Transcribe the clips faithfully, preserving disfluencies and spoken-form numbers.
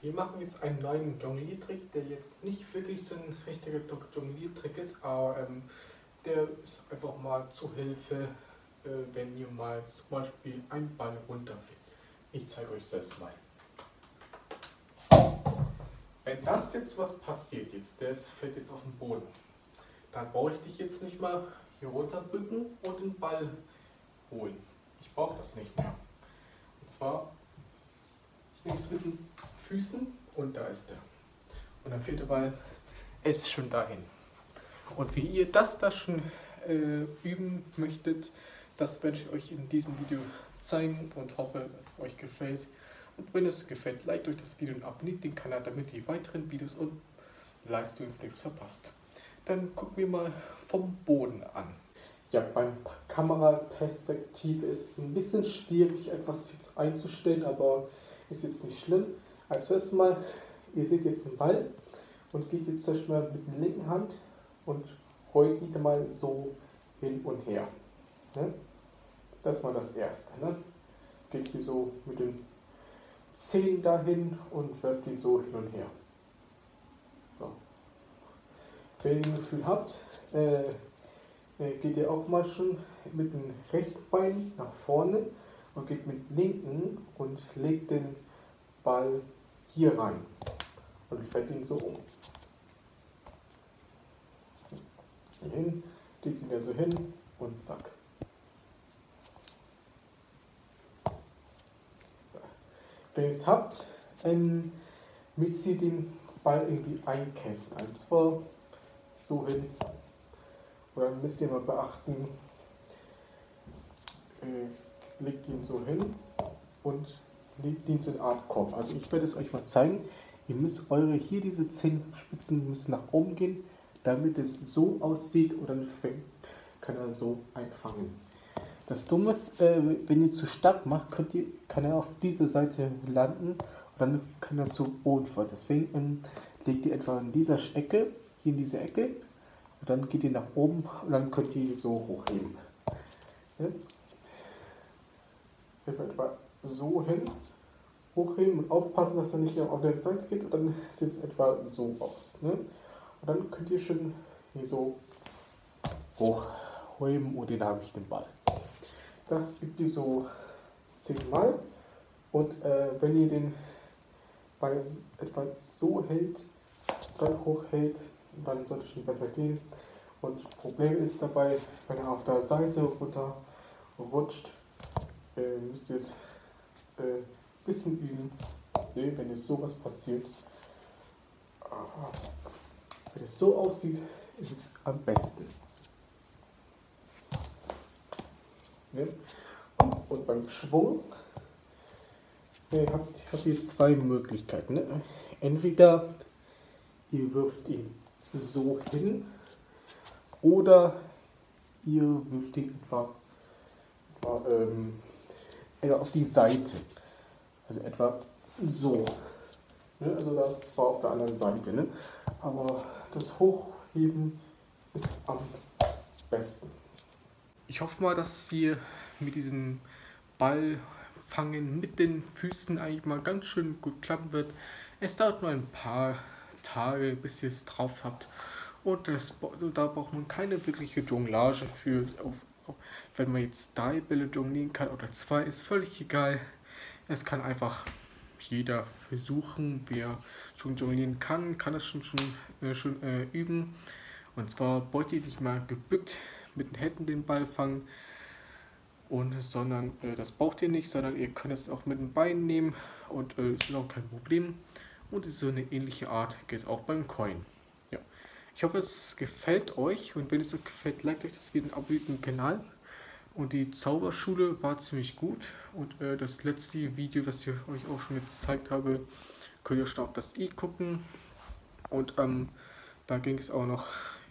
Wir machen jetzt einen neuen Jongliertrick, der jetzt nicht wirklich so ein richtiger Jongliertrick ist, aber ähm, der ist einfach mal zu Hilfe, äh, wenn ihr mal zum Beispiel ein Ball runterfällt. Ich zeige euch das mal. Wenn das jetzt was passiert, jetzt, der ist, fällt jetzt auf den Boden, dann brauche ich dich jetzt nicht mal hier runterbücken und den Ball holen. Ich brauche das nicht mehr. Und zwar, ich nehme es mit den Füßen und da ist der. Und dann fehlt der Ball, er ist schon dahin. Und wie ihr das da schon äh, üben möchtet, das werde ich euch in diesem Video zeigen und hoffe, dass es euch gefällt. Und wenn es gefällt, liked euch das Video und abonniert den Kanal, damit ihr weiteren Videos und Leistungen nichts verpasst. Dann gucken wir mal vom Boden an. Ja, beim Kameraperspektive ist es ein bisschen schwierig, etwas jetzt einzustellen, aber ist jetzt nicht schlimm. Also erstmal, ihr seht jetzt den Ball und geht jetzt erstmal mit der linken Hand und rollt die mal so hin und her. Ne? Das war das Erste. Ne? Geht hier so mit den Zehen dahin und werft die so hin und her. So. Wenn ihr ein Gefühl habt, äh, geht ihr auch mal schon mit dem rechten Bein nach vorne und geht mit dem linken und legt den Ball hier rein und fährt ihn so um. Hier hin, legt ihn da so hin und zack. Wenn ihr es habt, ähm, müsst ihr den Ball irgendwie einkesseln. Also zwar so hin. Und dann müsst ihr mal beachten, äh, legt ihn so hin und legt ihn so eine Art Korb. Also ich werde es euch mal zeigen. Ihr müsst eure, hier diese Zehenspitzen müssen nach oben gehen, damit es so aussieht und dann fängt, kann er so einfangen. Das Dumme ist, äh, wenn ihr zu stark macht, könnt ihr, kann er auf dieser Seite landen und dann kann er zum Boden fallen. Deswegen ähm, legt ihr etwa in dieser Ecke, hier in dieser Ecke, und dann geht ihr nach oben und dann könnt ihr so hochheben. Ne? Etwa so hin, hochheben und aufpassen, dass er nicht auf der Seite geht. Und dann sieht es etwa so aus. Ne? Und dann könnt ihr schon hier so hochheben und dann habe ich den Ball. Das übt ihr so zehnmal. Und äh, wenn ihr den Ball etwa so hält, dann hochhält, dann sollte es schon besser gehen. Und das Problem ist dabei, wenn er auf der Seite runter rutscht, äh, müsst ihr es ein äh, bisschen üben. Nee, wenn jetzt sowas passiert, wenn es so aussieht, ist es am besten. Nee? Und beim Schwung nee, habt, habt ihr zwei Möglichkeiten. Ne? Entweder ihr wirft ihn so hin oder ihr wirft ihn etwa, etwa, ähm, etwa auf die Seite, also etwa so, ne? Also das war auf der anderen Seite, ne? Aber das Hochheben ist am besten. Ich hoffe mal, dass ihr mit diesem Ballfangen mit den Füßen eigentlich mal ganz schön gut klappen wird. Es dauert nur ein paar Tage, bis ihr es drauf habt, und, das, und da braucht man keine wirkliche Jonglage für. Wenn man jetzt drei Bälle jonglieren kann oder zwei, ist völlig egal. Es kann einfach jeder versuchen, wer schon jonglieren kann, kann das schon, schon, äh, schon äh, üben. Und zwar beutelich mal gebückt mit den Händen den Ball fangen, und sondern äh, das braucht ihr nicht, sondern ihr könnt es auch mit den Beinen nehmen und äh, ist auch kein Problem. Und so eine ähnliche Art geht es auch beim Coin. Ja. Ich hoffe, es gefällt euch. Und wenn es euch gefällt, liked euch das Video und abonniert den Kanal. Und die Zauberschule war ziemlich gut. Und äh, das letzte Video, das ich euch auch schon gezeigt habe, könnt ihr schon auf das i gucken. Und ähm, da ging es auch noch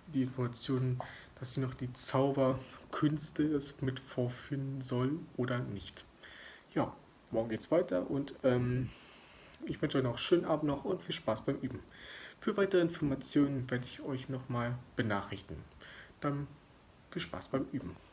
die Informationen, dass sie noch die Zauberkünste es mit vorführen sollen oder nicht. Ja, morgen geht es weiter und ähm, ich wünsche euch noch einen schönen Abend noch und viel Spaß beim Üben. Für weitere Informationen werde ich euch nochmal benachrichtigen. Dann viel Spaß beim Üben.